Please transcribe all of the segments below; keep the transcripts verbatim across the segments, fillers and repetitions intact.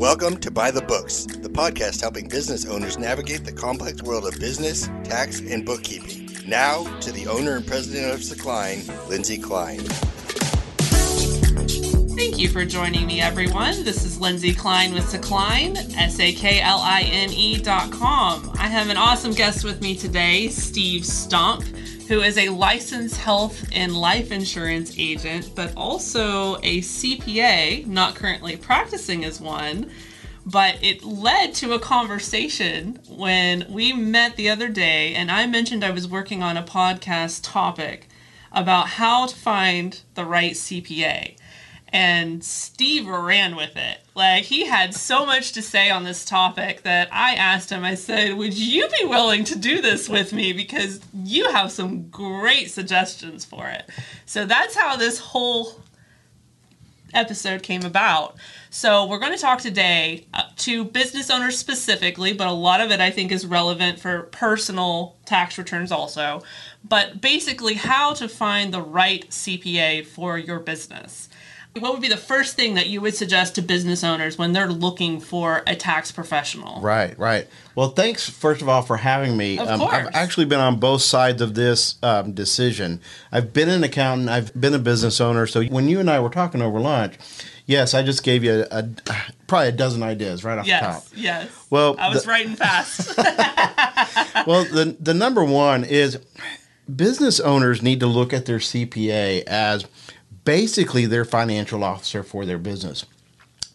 Welcome to By the Books, the podcast helping business owners navigate the complex world of business, tax, and bookkeeping. Now, to the owner and president of Sakline, Lindsay Kline. Thank you for joining me, everyone. This is Lindsay Kline with Sakline, S A K L I N E dot com. I have an awesome guest with me today, Steve Stump, who is a licensed health and life insurance agent, but also a C P A, not currently practicing as one. But it led to a conversation when we met the other day, and I mentioned I was working on a podcast topic about how to find the right C P A. And Steve ran with it. Like, he had so much to say on this topic that I asked him, I said, would you be willing to do this with me? Because you have some great suggestions for it. So that's how this whole episode came about. So we're going to talk today to business owners specifically, but a lot of it I think is relevant for personal tax returns also. But basically how to find the right C P A for your business. What would be the first thing that you would suggest to business owners when they're looking for a tax professional? Right, right. Well, thanks, first of all, for having me. Of um, course. I've actually been on both sides of this um, decision. I've been an accountant. I've been a business owner. So when you and I were talking over lunch, yes, I just gave you a, a, probably a dozen ideas right off yes, the top. Yes, yes. Well, I was the, writing fast. Well, the, the number one is business owners need to look at their C P A as basically their financial officer for their business.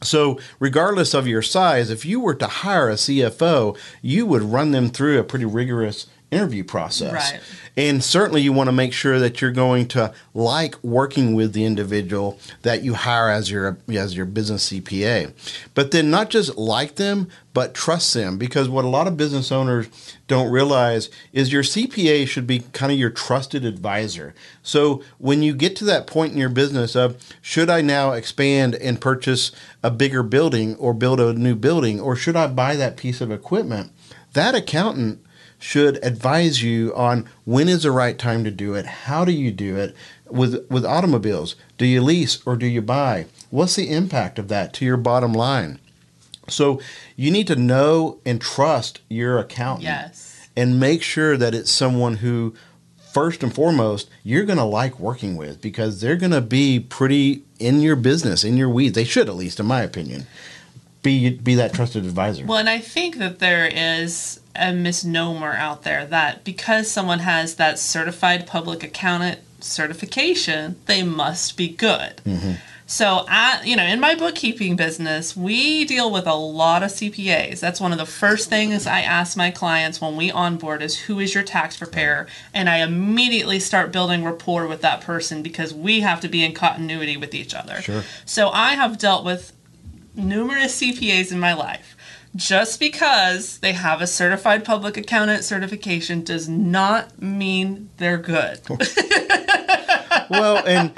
So regardless of your size, if you were to hire a C F O, you would run them through a pretty rigorous interview process. Right. And certainly you want to make sure that you're going to like working with the individual that you hire as your as your business C P A. But then not just like them, but trust them, because what a lot of business owners don't realize is your C P A should be kind of your trusted advisor. So when you get to that point in your business of, should I now expand and purchase a bigger building or build a new building, or should I buy that piece of equipment? That accountant should advise you on when is the right time to do it, how do you do it with with automobiles, do you lease or do you buy, what's the impact of that to your bottom line. So you need to know and trust your accountant. Yes. And make sure that it's someone who, first and foremost, you're going to like working with, because they're going to be pretty in your business, in your weeds. They should, at least in my opinion, be be that trusted advisor. Well, and I think that there is a misnomer out there that because someone has that certified public accountant certification, they must be good. Mm-hmm. So I, you know, in my bookkeeping business, we deal with a lot of C P As. That's one of the first things I ask my clients when we onboard is, who is your tax preparer? And I immediately start building rapport with that person, because we have to be in continuity with each other. Sure. So I have dealt with numerous C P As in my life. Just because they have a certified public accountant certification does not mean they're good. Well, and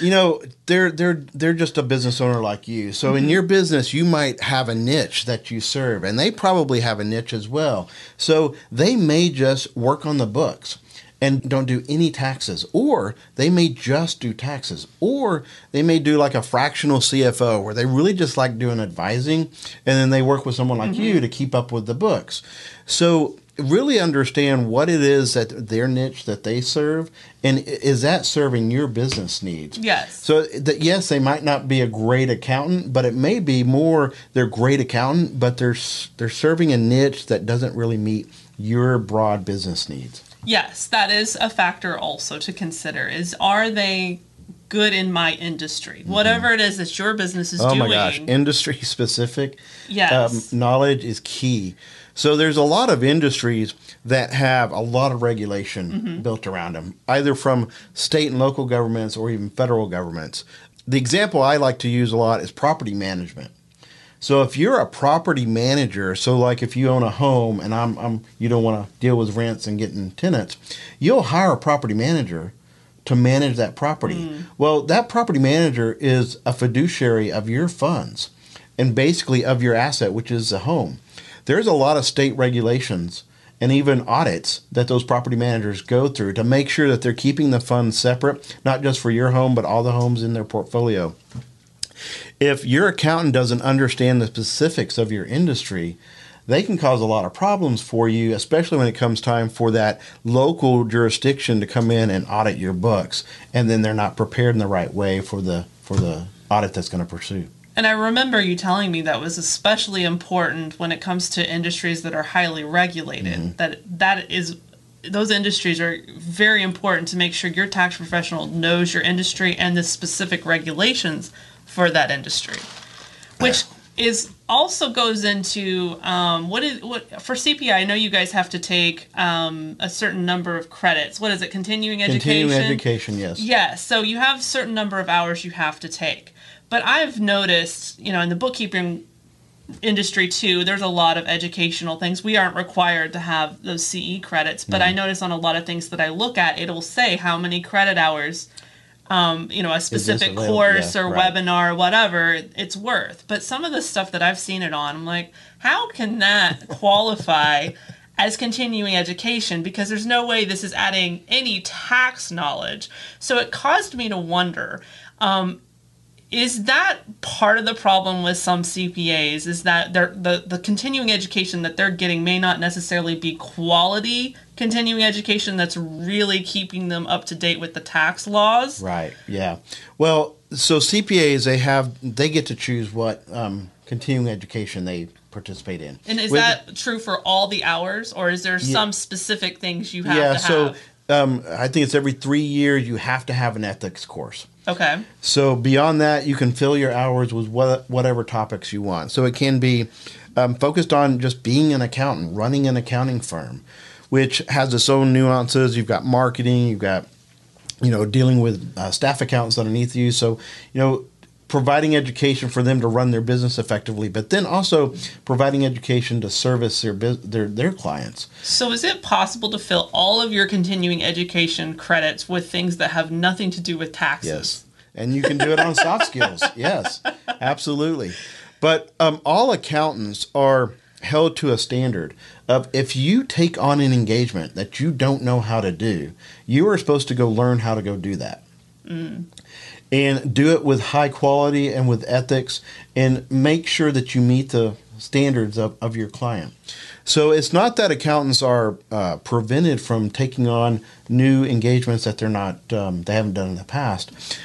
you know, they're they're they're just a business owner like you. So mm-hmm. in your business, you might have a niche that you serve, and they probably have a niche as well. So they may just work on the books and don't do any taxes, or they may just do taxes, or they may do like a fractional C F O where they really just like doing advising, and then they work with someone like mm-hmm. you to keep up with the books. So really understand what it is that their niche that they serve, and is that serving your business needs? Yes. So that, yes, they might not be a great accountant, but it may be more they're great accountant, but they're, they're serving a niche that doesn't really meet your broad business needs. Yes, that is a factor also to consider, is are they good in my industry? Mm-hmm. Whatever it is that your business is oh doing. Oh my gosh, industry specific yes. um, knowledge is key. So there's a lot of industries that have a lot of regulation mm-hmm. built around them, either from state and local governments or even federal governments. The example I like to use a lot is property management. So if you're a property manager, so like if you own a home and I'm, I'm you don't want to deal with rents and getting tenants, you'll hire a property manager to manage that property. Mm. Well, that property manager is a fiduciary of your funds and basically of your asset, which is the home. There's a lot of state regulations and even audits that those property managers go through to make sure that they're keeping the funds separate, not just for your home, but all the homes in their portfolio. If your accountant doesn't understand the specifics of your industry, they can cause a lot of problems for you, especially when it comes time for that local jurisdiction to come in and audit your books. And then they're not prepared in the right way for the for the audit that's going to pursue. And I remember you telling me that was especially important when it comes to industries that are highly regulated, mm-hmm. that that is those industries are very important to make sure your tax professional knows your industry and the specific regulations for that industry, which is also goes into um, what is what for C P A. I know you guys have to take um, a certain number of credits. What is it? Continuing education. Continuing education. Yes. Yes. So you have a certain number of hours you have to take. But I've noticed, you know, in the bookkeeping industry too, there's a lot of educational things. We aren't required to have those C E credits, but mm-hmm. I notice on a lot of things that I look at, it'll say how many credit hours, um, you know, a specific course yeah, or right. webinar or whatever it's worth. But some of the stuff that I've seen it on, I'm like, how can that qualify as continuing education? Because there's no way this is adding any tax knowledge. So it caused me to wonder, um, is that part of the problem with some C P As is that they're, the, the continuing education that they're getting may not necessarily be quality continuing education that's really keeping them up to date with the tax laws? Right, yeah. Well, so C P As, they have they get to choose what um, continuing education they participate in. And is with, that true for all the hours, or is there yeah, some specific things you have yeah, to have? So, Um, I think it's every three years you have to have an ethics course. Okay. So beyond that, you can fill your hours with what, whatever topics you want. So it can be um, focused on just being an accountant, running an accounting firm, which has its own nuances. You've got marketing, you've got, you know, dealing with uh, staff accountants underneath you. So, you know, providing education for them to run their business effectively, but then also providing education to service their their their clients. So is it possible to fill all of your continuing education credits with things that have nothing to do with taxes? Yes, and you can do it on soft skills. Yes, absolutely. But um, all accountants are held to a standard of if you take on an engagement that you don't know how to do, you are supposed to go learn how to go do that. Mm. And do it with high quality and with ethics, and make sure that you meet the standards of, of your client. So it's not that accountants are uh, prevented from taking on new engagements that they're not um, they haven't done in the past.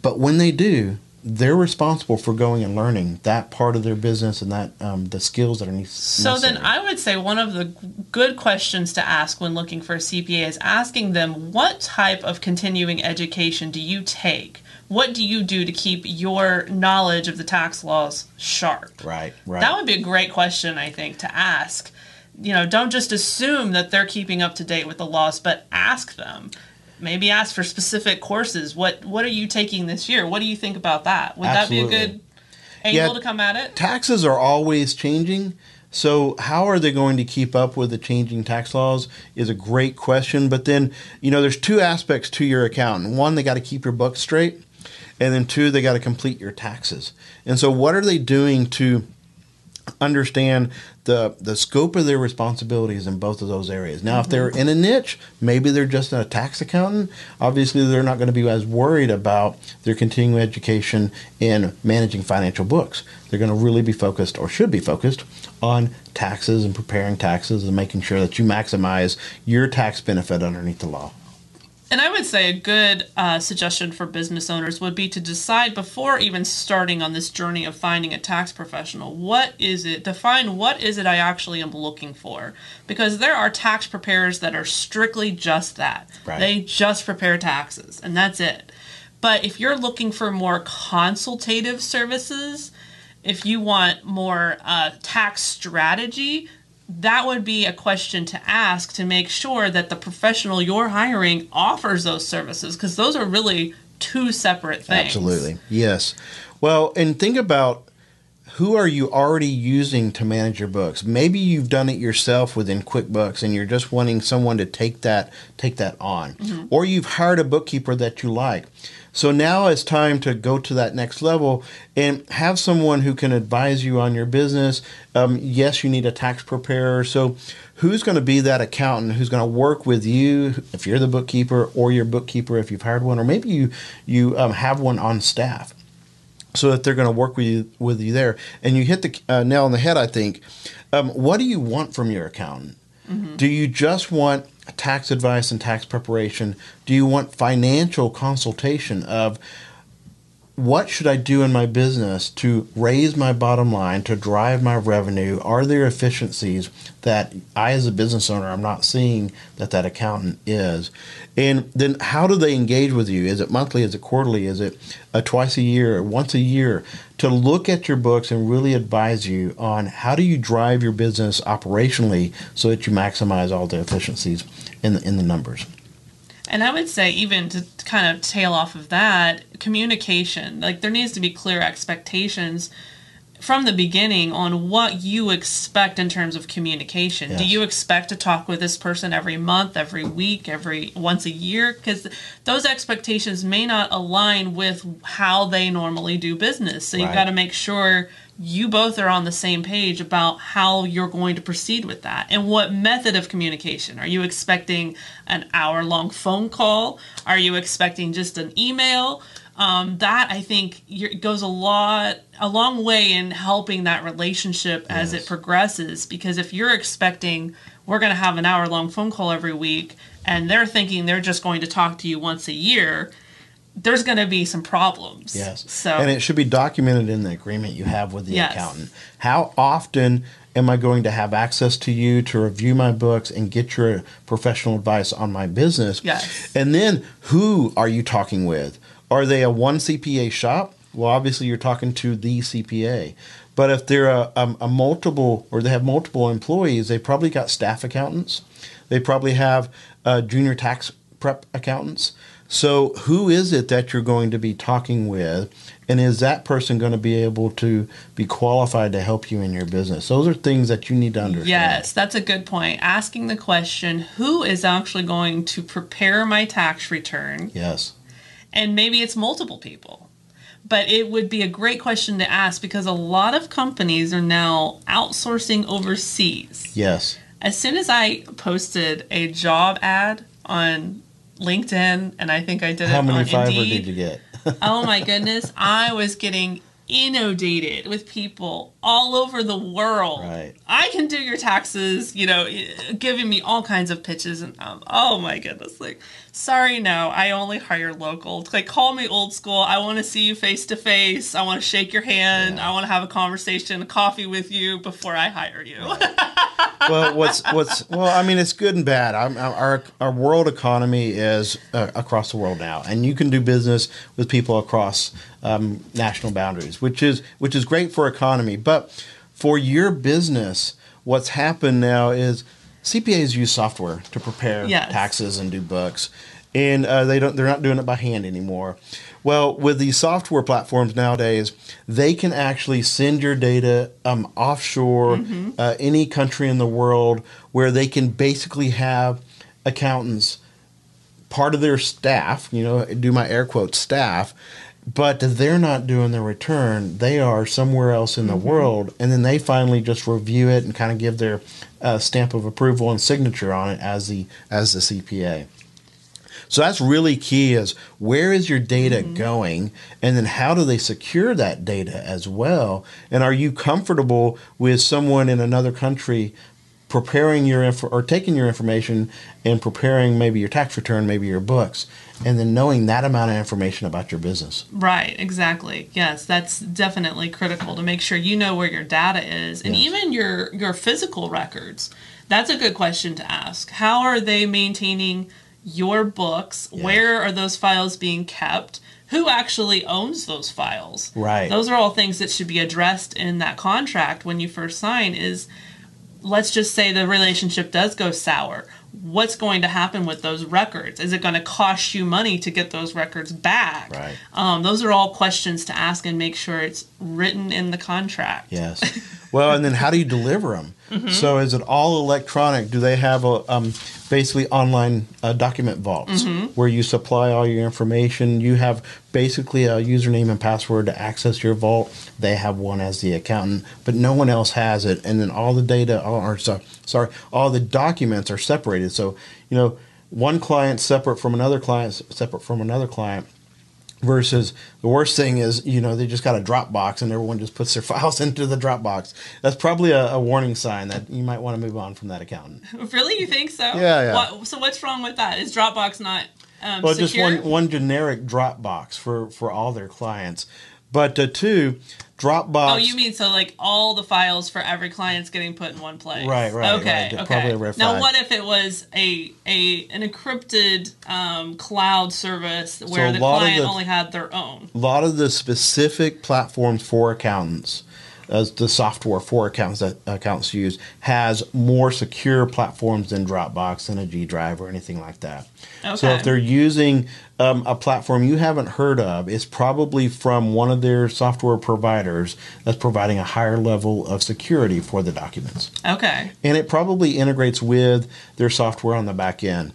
But when they do, they're responsible for going and learning that part of their business and that um, the skills that are needed. So then I would say one of the good questions to ask when looking for a C P A is asking them, what type of continuing education do you take? What do you do to keep your knowledge of the tax laws sharp? Right, right. That would be a great question, I think, to ask. You know, don't just assume that they're keeping up to date with the laws, but ask them. Maybe ask for specific courses. What What are you taking this year? What do you think about that? Would Absolutely. that be a good angle yeah, to come at it? Taxes are always changing. So how are they going to keep up with the changing tax laws is a great question. But then, you know, there's two aspects to your accountant. One, they got to keep your books straight. And then two, they got to complete your taxes. And so what are they doing to understand the the scope of their responsibilities in both of those areas? Now, mm-hmm. if they're in a niche, maybe they're just a tax accountant. Obviously, they're not going to be as worried about their continuing education in managing financial books. They're going to really be focused, or should be focused, on taxes and preparing taxes and making sure that you maximize your tax benefit underneath the law. And I would say a good uh, suggestion for business owners would be to decide before even starting on this journey of finding a tax professional, what is it, define what is it I actually am looking for? Because there are tax preparers that are strictly just that. Right. They just prepare taxes and that's it. But if you're looking for more consultative services, if you want more uh, tax strategy, that would be a question to ask to make sure that the professional you're hiring offers those services, because those are really two separate things. Absolutely. Yes. Well, and think about who are you already using to manage your books? Maybe you've done it yourself within QuickBooks and you're just wanting someone to take that take that on. Mm-hmm. Or you've hired a bookkeeper that you like. So now it's time to go to that next level and have someone who can advise you on your business. Um, yes, you need a tax preparer. So who's going to be that accountant who's going to work with you if you're the bookkeeper, or your bookkeeper if you've hired one, or maybe you, you um, have one on staff. so that they're going to work with you, with you there. And you hit the uh, nail on the head, I think. Um, what do you want from your accountant? Mm-hmm. Do you just want tax advice and tax preparation? Do you want financial consultation of what should I do in my business to raise my bottom line, to drive my revenue? Are there efficiencies that I as a business owner, I'm not seeing that that accountant is? And then how do they engage with you? Is it monthly? Is it quarterly? Is it a twice a year or once a year? To look at your books and really advise you on how do you drive your business operationally so that you maximize all the efficiencies in the, in the numbers. And I would say, even to kind of tail off of that, communication. Like, there needs to be clear expectations from the beginning on what you expect in terms of communication. Yes. Do you expect to talk with this person every month, every week, every once a year? Because those expectations may not align with how they normally do business. So right. You've got to make sure you both are on the same page about how you're going to proceed with that and what method of communication. Are you expecting an hour-long phone call? Are you expecting just an email? Um, that, I think, goes a lot, a long way in helping that relationship as yes. it progresses. Because if you're expecting, we're going to have an hour-long phone call every week, and they're thinking they're just going to talk to you once a year, there's going to be some problems. Yes. So, and it should be documented in the agreement you have with the yes. accountant. How often am I going to have access to you to review my books and get your professional advice on my business? Yes. And then who are you talking with? Are they a one C P A shop? Well, obviously you're talking to the C P A. But if they're a, a, a multiple, or they have multiple employees, they probably got staff accountants. They probably have uh, junior tax prep accountants. So who is it that you're going to be talking with, and is that person going to be able to be qualified to help you in your business? Those are things that you need to understand. Yes, that's a good point. Asking the question, who is actually going to prepare my tax return? Yes. And maybe it's multiple people. But it would be a great question to ask because a lot of companies are now outsourcing overseas. Yes. As soon as I posted a job ad on LinkedIn, and I think I did it on Indeed. How many Fiverr did you get? Oh my goodness, I was getting inundated with people all over the world. Right. I can do your taxes, you know, giving me all kinds of pitches, and um, oh my goodness, like, sorry, no, I only hire local. Like, call me old school. I want to see you face to face. I want to shake your hand. Yeah. I want to have a conversation, a coffee with you before I hire you. Right. Well, what's what's well, I mean, it's good and bad. I'm, our our world economy is uh, across the world now, and you can do business with people across um, national boundaries, which is which is great for economy. But for your business, what's happened now is C P As use software to prepare yes. taxes and do books, and uh, they don't they're not doing it by hand anymore. Well, with these software platforms nowadays, they can actually send your data um, offshore, mm-hmm. uh, any country in the world, where they can basically have accountants, part of their staff, you know, do my air quotes, staff, but they're not doing the return. They are somewhere else in the mm-hmm. world, and then they finally just review it and kind of give their uh, stamp of approval and signature on it as the as the C P A. So that's really key, is where is your data mm-hmm. going, and then how do they secure that data as well? And are you comfortable with someone in another country preparing your info, or taking your information and preparing maybe your tax return, maybe your books, and then knowing that amount of information about your business? Right, exactly. Yes, that's definitely critical to make sure you know where your data is, and yes. even your, your physical records. That's a good question to ask. How are they maintaining your books? Yes. Where are those files being kept? Who actually owns those files? Right. Those are all things that should be addressed in that contract when you first sign. Is, let's just say the relationship does go sour. What's going to happen with those records? Is it going to cost you money to get those records back? Right. Um, those are all questions to ask and make sure it's written in the contract. Yes. Well, and then how do you deliver them? Mm-hmm. So is it all electronic? Do they have a um, basically online uh, document vaults mm-hmm. where you supply all your information? You have basically a username and password to access your vault. They have one as the accountant, but no one else has it. And then all the data, or sorry, all the documents are separated. So, you know, one client separate from another client, separate from another client. Versus the worst thing is, you know, they just got a Dropbox and everyone just puts their files into the Dropbox. That's probably a, a warning sign that you might want to move on from that accountant. Really? You think so? Yeah, yeah. What, so what's wrong with that? Is Dropbox not um, well, secure? Well, just one, one generic Dropbox for, for all their clients. But uh, two, Dropbox... Oh, you mean so like all the files for every client's getting put in one place. Right, right. Okay, right. Okay. Probably a red flag. Now, what if it was a, a an encrypted um, cloud service where so the client the, only had their own? A lot of the specific platforms for accountants, as uh, the software for accountants that accountants use, has more secure platforms than Dropbox and a G Drive or anything like that. Okay. So if they're using... Um, a platform you haven't heard of, is probably from one of their software providers that's providing a higher level of security for the documents. Okay. And it probably integrates with their software on the back end.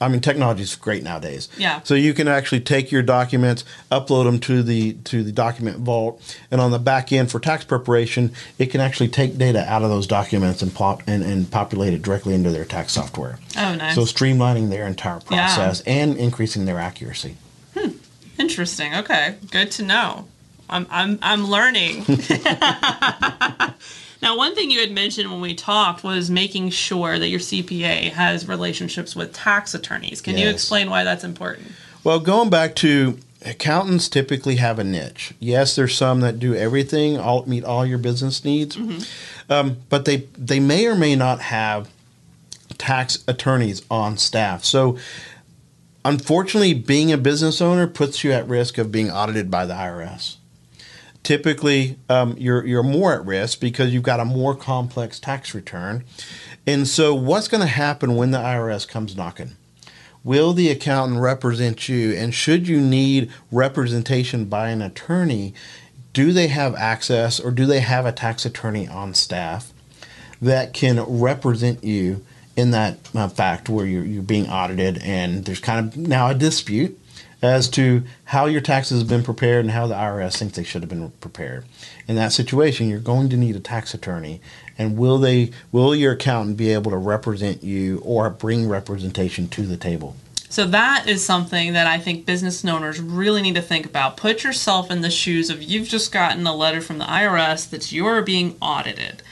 I mean, technology is great nowadays. Yeah. So you can actually take your documents, upload them to the to the document vault, and on the back end for tax preparation, it can actually take data out of those documents and pop and, and populate it directly into their tax software. Oh, nice. So streamlining their entire process yeah. and increasing their accuracy. Hmm. Interesting. Okay. Good to know. I'm I'm I'm learning. Now, one thing you had mentioned when we talked was making sure that your C P A has relationships with tax attorneys. Can Yes. you explain why that's important? Well, going back to accountants typically have a niche. Yes, there's some that do everything, all, meet all your business needs, mm-hmm. um, but they, they may or may not have tax attorneys on staff. So, unfortunately, being a business owner puts you at risk of being audited by the I R S. Typically, um, you're, you're more at risk because you've got a more complex tax return. And so what's going to happen when the I R S comes knocking? Will the accountant represent you? And should you need representation by an attorney, do they have access or do they have a tax attorney on staff that can represent you in that uh, fact where you're, you're being audited and there's kind of now a dispute as to how your taxes have been prepared and how the I R S thinks they should have been prepared. In that situation, you're going to need a tax attorney. And will they, will your accountant be able to represent you or bring representation to the table? So that is something that I think business owners really need to think about. Put yourself in the shoes of you've just gotten a letter from the I R S that you're being audited.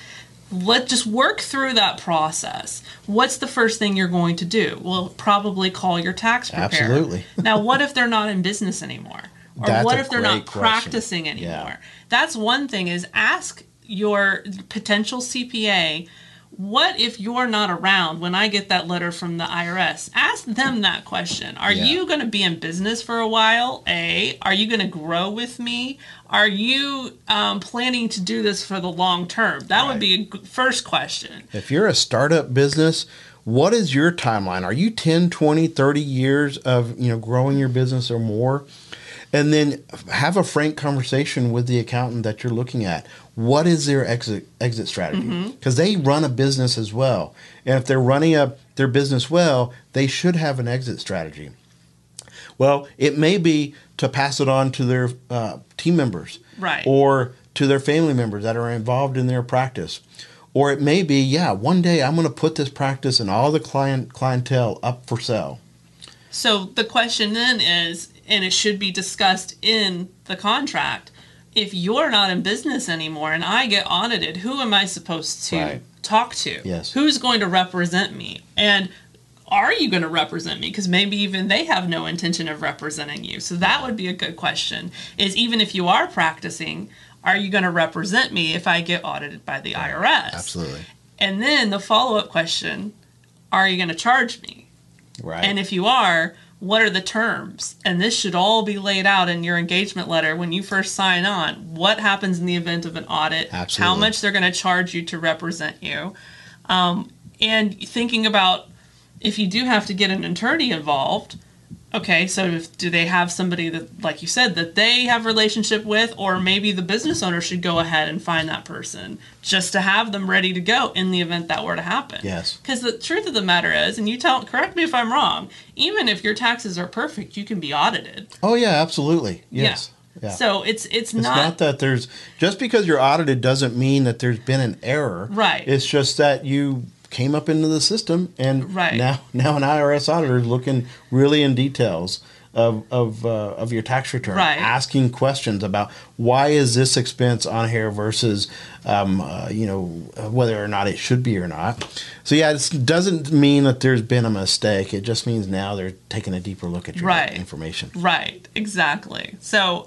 Let's just work through that process. What's the first thing you're going to do? Well, probably call your tax preparer. Absolutely. Now, what if they're not in business anymore? Or That's what if they're not question. practicing anymore? Yeah. That's one thing is ask your potential C P A, what if you're not around when I get that letter from the I R S? Ask them that question. Are yeah. you going to be in business for a while? A, are you going to grow with me? Are you um, planning to do this for the long term? That right. would be a first question. If you're a startup business, what is your timeline? Are you ten, twenty, thirty years of, you know, growing your business or more? And then have a frank conversation with the accountant that you're looking at. What is their exit exit strategy? Because mm-hmm. they run a business as well. And if they're running a, their business well, they should have an exit strategy. Well, it may be to pass it on to their uh, team members. Right. Or to their family members that are involved in their practice. Or it may be, yeah, one day I'm going to put this practice and all the client clientele up for sale. So the question then is, and it should be discussed in the contract, if you're not in business anymore and I get audited, who am I supposed to right. talk to? Yes. Who's going to represent me? And are you going to represent me? Because maybe even they have no intention of representing you. So that would be a good question, is even if you are practicing, are you going to represent me if I get audited by the right. I R S? Absolutely. And then the follow-up question, are you going to charge me? Right. And if you are, what are the terms? And this should all be laid out in your engagement letter when you first sign on. What happens in the event of an audit? Absolutely. How much they're going to charge you to represent you. Um, and thinking about if you do have to get an attorney involved, okay, so if, do they have somebody that, like you said, that they have a relationship with, or maybe the business owner should go ahead and find that person just to have them ready to go in the event that were to happen. Yes. Because the truth of the matter is, and you tell, correct me if I'm wrong, even if your taxes are perfect, you can be audited. Oh, yeah, absolutely. Yes. Yeah. Yeah. So it's it's, it's not, not that there's, just because you're audited doesn't mean that there's been an error. Right. It's just that you came up into the system, and right. now now an I R S auditor is looking really in details of of uh, of your tax return, right. Asking questions about why is this expense on here versus um, uh, you know whether or not it should be or not. So yeah, it doesn't mean that there's been a mistake. It just means now they're taking a deeper look at your right. information. Right. Exactly. So.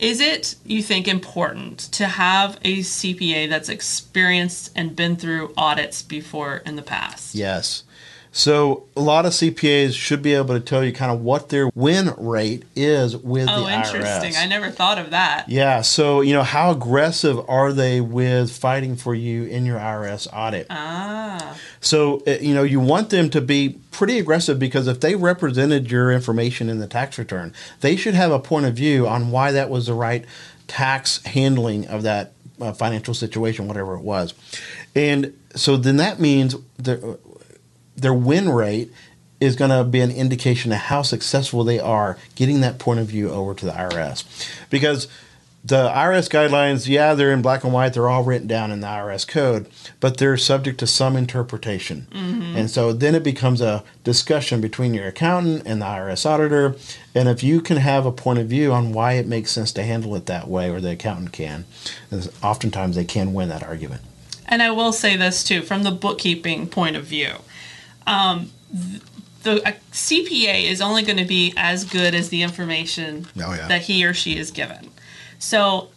Is it, you think, important to have a C P A that's experienced and been through audits before in the past? Yes. So a lot of C P As should be able to tell you kind of what their win rate is with oh, the I R S. Oh, interesting. I never thought of that. Yeah. So, you know, how aggressive are they with fighting for you in your I R S audit? Ah. So, you know, you want them to be pretty aggressive, because if they represented your information in the tax return, they should have a point of view on why that was the right tax handling of that uh, financial situation, whatever it was. And so then that means the their win rate is going to be an indication of how successful they are getting that point of view over to the I R S. Because the I R S guidelines, yeah, they're in black and white. They're all written down in the I R S code, but they're subject to some interpretation. Mm-hmm. And so then it becomes a discussion between your accountant and the I R S auditor. And if you can have a point of view on why it makes sense to handle it that way, or the accountant can, oftentimes they can win that argument. And I will say this too, from the bookkeeping point of view. Um, the a C P A is only going to be as good as the information oh, yeah. that he or she is given. So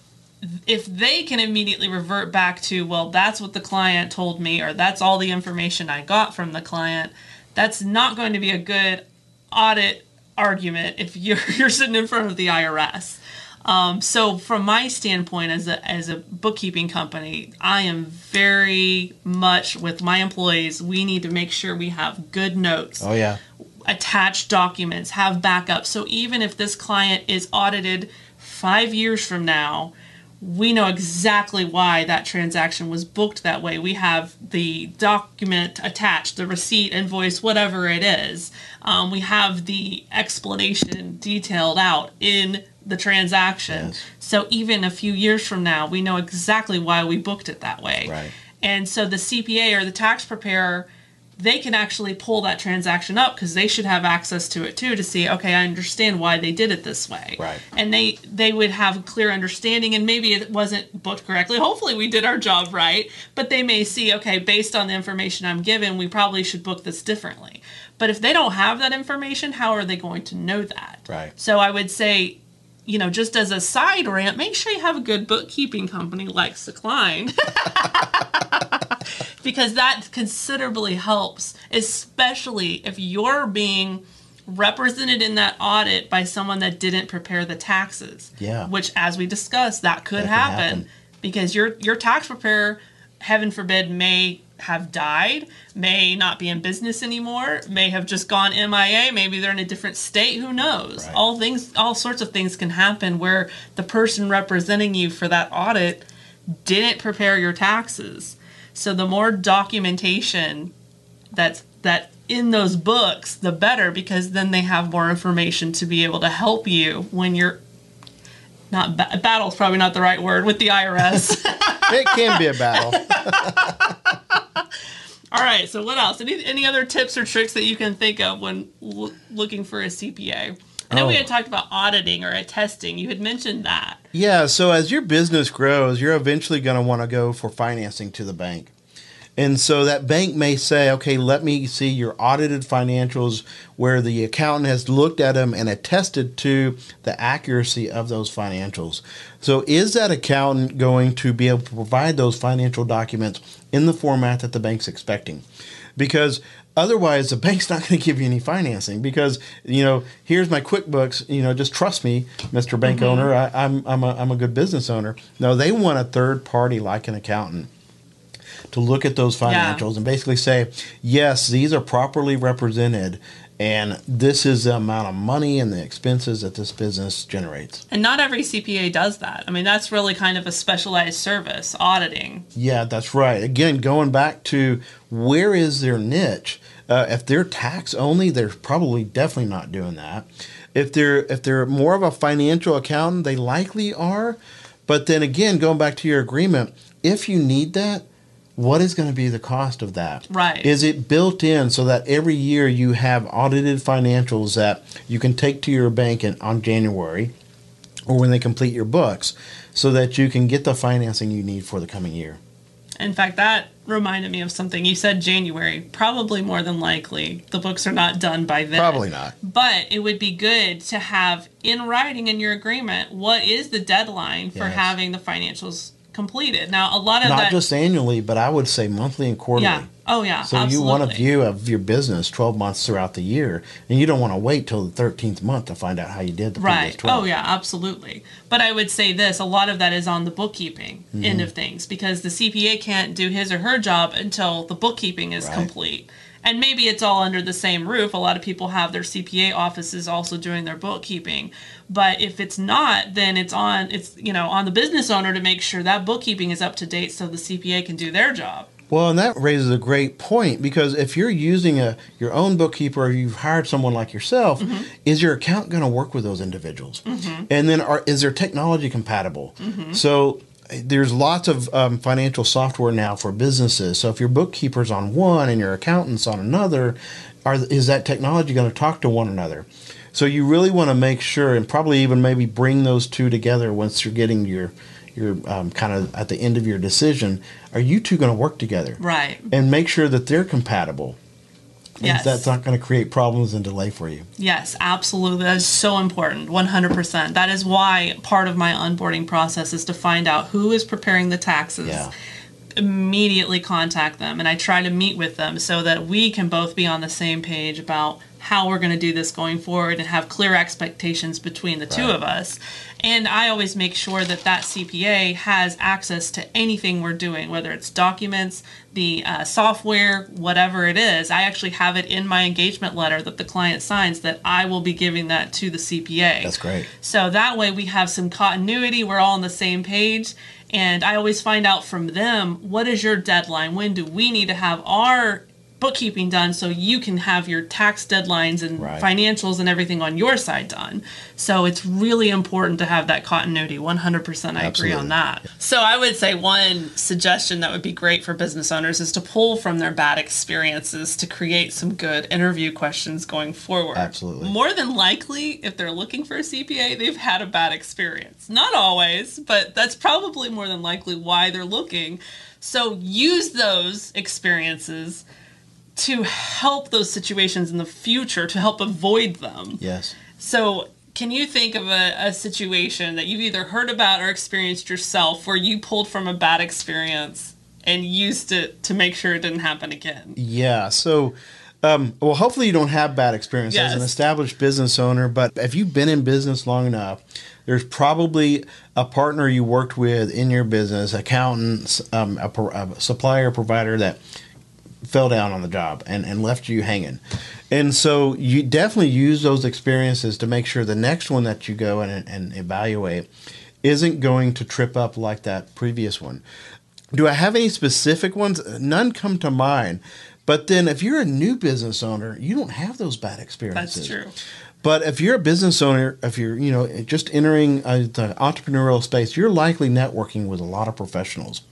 if they can immediately revert back to, well, that's what the client told me, or that's all the information I got from the client, that's not going to be a good audit argument if you're, you're sitting in front of the I R S. Um, so from my standpoint as a, as a bookkeeping company, I am very much with my employees. We need to make sure we have good notes. Oh yeah. Attach documents, have backups. So even if this client is audited five years from now, we know exactly why that transaction was booked that way. We have the document attached, the receipt, invoice, whatever it is. Um, we have the explanation detailed out in the transaction. Yes. So even a few years from now, we know exactly why we booked it that way. Right. And so the C P A or the tax preparer, they can actually pull that transaction up, because they should have access to it too, to see, okay, I understand why they did it this way. Right. And they, they would have a clear understanding, and maybe it wasn't booked correctly. Hopefully we did our job right, but they may see, okay, based on the information I'm given, we probably should book this differently. But if they don't have that information, how are they going to know that? Right. So I would say, you know, just as a side rant, make sure you have a good bookkeeping company like Sakline. Because that considerably helps, especially if you're being represented in that audit by someone that didn't prepare the taxes. Yeah. Which, as we discussed, that could that happen, happen because your your tax preparer, heaven forbid, may have died, may not be in business anymore, may have just gone M I A, maybe they're in a different state, who knows? Right. All things, all sorts of things can happen where the person representing you for that audit didn't prepare your taxes. So the more documentation that's that in those books, the better, because then they have more information to be able to help you when you're not ba- battle's probably not the right word with the I R S. It can be a battle. All right. So what else? Any any other tips or tricks that you can think of when l- looking for a C P A? I know oh. we had talked about auditing or attesting. You had mentioned that. Yeah. So as your business grows, you're eventually going to want to go for financing to the bank. And so that bank may say, okay, let me see your audited financials where the accountant has looked at them and attested to the accuracy of those financials. So is that accountant going to be able to provide those financial documents in the format that the bank's expecting? Because otherwise, the bank's not going to give you any financing because, you know, here's my QuickBooks, you know, just trust me, Mister Bank mm-hmm. Owner, I, I'm, I'm, a, I'm a good business owner. No, they want a third party like an accountant to look at those financials yeah. and basically say, yes, these are properly represented, and this is the amount of money and the expenses that this business generates. And not every C P A does that. I mean, that's really kind of a specialized service, auditing. Yeah, that's right. Again, going back to where is their niche? Uh, if they're tax only, they're probably definitely not doing that. If they're if they're more of a financial accountant, they likely are. But then again, going back to your agreement, if you need that, what is going to be the cost of that? Right. Is it built in so that every year you have audited financials that you can take to your bank in, on January or when they complete your books so that you can get the financing you need for the coming year? In fact, that reminded me of something. You said January. Probably more than likely, the books are not done by then. Probably not. But it would be good to have in writing in your agreement what is the deadline for yes. having the financials completed. Now, a lot of not that, just annually, but I would say monthly and quarterly. Yeah. Oh, yeah. So absolutely. You want a view of your business twelve months throughout the year, and you don't want to wait till the thirteenth month to find out how you did the right. previous twelve. Oh, yeah, absolutely. But I would say this, a lot of that is on the bookkeeping mm-hmm. end of things, because the C P A can't do his or her job until the bookkeeping is right. complete. And maybe it's all under the same roof. A lot of people have their C P A offices also doing their bookkeeping. But if it's not, then it's on it's you know on the business owner to make sure that bookkeeping is up to date so the C P A can do their job. Well, and that raises a great point, because if you're using a your own bookkeeper or you've hired someone like yourself, mm-hmm. is your account going to work with those individuals? Mm-hmm. And then are, is their technology compatible? Mm-hmm. So there's lots of um, financial software now for businesses. So if your bookkeeper's on one and your accountant's on another, are, is that technology going to talk to one another? So you really want to make sure, and probably even maybe bring those two together once you're getting your, your um, kind of at the end of your decision. Are you two going to work together? Right. And make sure that they're compatible. Yes. That's not going to create problems and delay for you. Yes, absolutely. That is so important, one hundred percent. That is why part of my onboarding process is to find out who is preparing the taxes. Yeah. Immediately contact them, and I try to meet with them so that we can both be on the same page about how we're going to do this going forward and have clear expectations between the right. two of us. And I always make sure that that C P A has access to anything we're doing, whether it's documents, the uh, software, whatever it is. I actually have it in my engagement letter that the client signs that I will be giving that to the C P A. That's great. So that way we have some continuity. We're all on the same page. And I always find out from them, what is your deadline? When do we need to have our bookkeeping done so you can have your tax deadlines and right. financials and everything on your side done? So it's really important to have that continuity. one hundred percent I Absolutely. Agree on that. So I would say one suggestion that would be great for business owners is to pull from their bad experiences to create some good interview questions going forward. Absolutely. More than likely, if they're looking for a C P A, they've had a bad experience. Not always, but that's probably more than likely why they're looking. So use those experiences to help those situations in the future, to help avoid them. Yes. So can you think of a, a situation that you've either heard about or experienced yourself where you pulled from a bad experience and used it to make sure it didn't happen again? Yeah. So, um, well, hopefully you don't have bad experiences yes. as an established business owner, but if you've been in business long enough, there's probably a partner you worked with in your business, accountants, um, a, a supplier, provider that fell down on the job and, and left you hanging. And so you definitely use those experiences to make sure the next one that you go and, and evaluate isn't going to trip up like that previous one. Do I have any specific ones? None come to mind. But then if you're a new business owner, you don't have those bad experiences. That's true. But if you're a business owner, if you're, you know, just entering a, the entrepreneurial space, you're likely networking with a lot of professionals.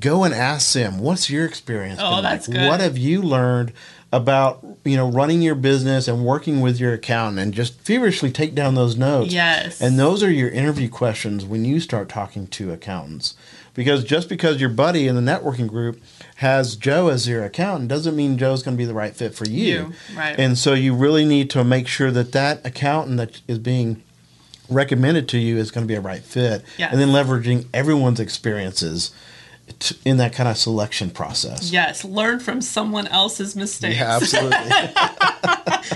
Go and ask them, what's your experience been like? Oh, that's good. What have you learned about, you know, running your business and working with your accountant, and just feverishly take down those notes. Yes. And those are your interview questions when you start talking to accountants. Because just because your buddy in the networking group has Joe as your accountant doesn't mean Joe's going to be the right fit for you. you. Right. And so you really need to make sure that that accountant that is being recommended to you is going to be a right fit. Yes. And then leveraging everyone's experiences in that kind of selection process. Yes, learn from someone else's mistakes. Yeah, absolutely.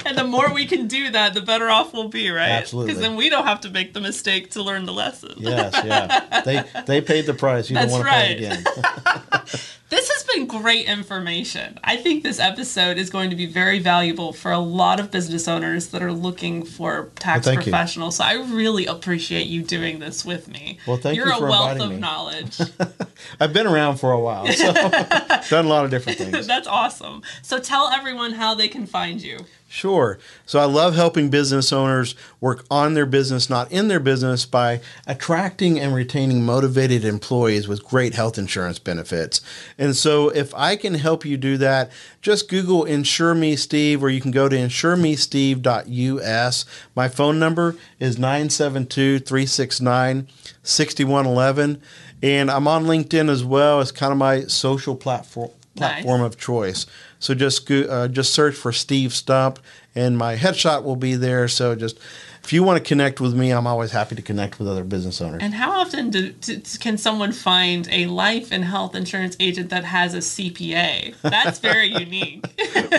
And the more we can do that, the better off we'll be, right? Absolutely. Because then we don't have to make the mistake to learn the lesson. Yes, yeah. They they paid the price. You That's don't want right. to pay it again. This has been great information. I think this episode is going to be very valuable for a lot of business owners that are looking for tax well, professionals. You. So I really appreciate you doing this with me. Well, thank You're you for inviting me. You're a wealth of knowledge. I've been around for a while, so done a lot of different things. That's awesome. So tell everyone how they can find you. Sure. So I love helping business owners work on their business, not in their business, by attracting and retaining motivated employees with great health insurance benefits. And so if I can help you do that, just Google Insure Me Steve, or you can go to insure me steve dot U S. My phone number is nine seven two, three six nine, six one one one. And I'm on LinkedIn as well. It's kind of my social platform platform nice. of choice. So just uh, just search for Steve Stump, and my headshot will be there. So just if you want to connect with me, I'm always happy to connect with other business owners. And how often do, do, can someone find a life and health insurance agent that has a C P A? That's very unique.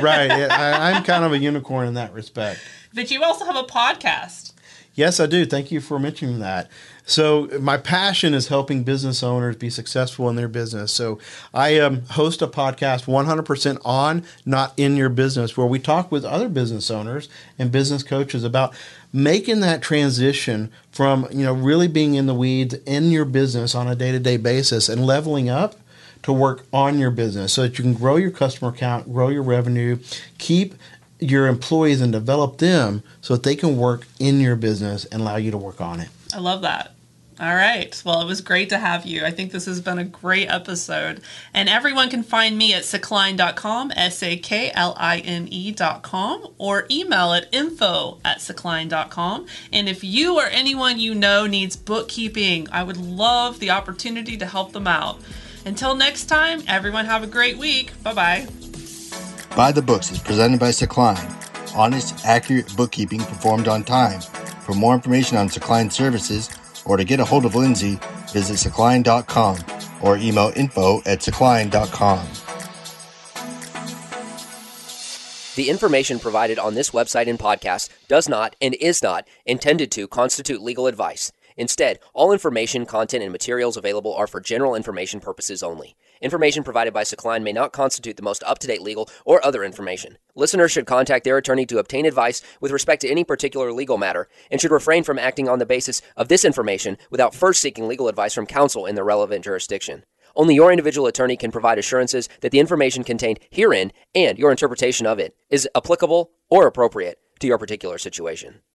Right. I, I'm kind of a unicorn in that respect. But you also have a podcast. Yes, I do. Thank you for mentioning that. So my passion is helping business owners be successful in their business. So I um, host a podcast, one hundred percent on Not In Your Business, where we talk with other business owners and business coaches about making that transition from, you know, really being in the weeds in your business on a day-to-day basis and leveling up to work on your business so that you can grow your customer count, grow your revenue, keep your employees and develop them so that they can work in your business and allow you to work on it. I love that. All right. Well, it was great to have you. I think this has been a great episode. And everyone can find me at sakline dot com, S A K L I N E dot com, or email at info at sakline dot com. And if you or anyone you know needs bookkeeping, I would love the opportunity to help them out. Until next time, everyone have a great week. Bye-bye. By the Books is presented by Sakline. Honest, accurate bookkeeping performed on time. For more information on Sakline services or to get a hold of Lindsay, visit sakline dot com or email info at sakline dot com. The information provided on this website and podcast does not and is not intended to constitute legal advice. Instead, all information, content, and materials available are for general information purposes only. Information provided by Sakline may not constitute the most up-to-date legal or other information. Listeners should contact their attorney to obtain advice with respect to any particular legal matter and should refrain from acting on the basis of this information without first seeking legal advice from counsel in the relevant jurisdiction. Only your individual attorney can provide assurances that the information contained herein and your interpretation of it is applicable or appropriate to your particular situation.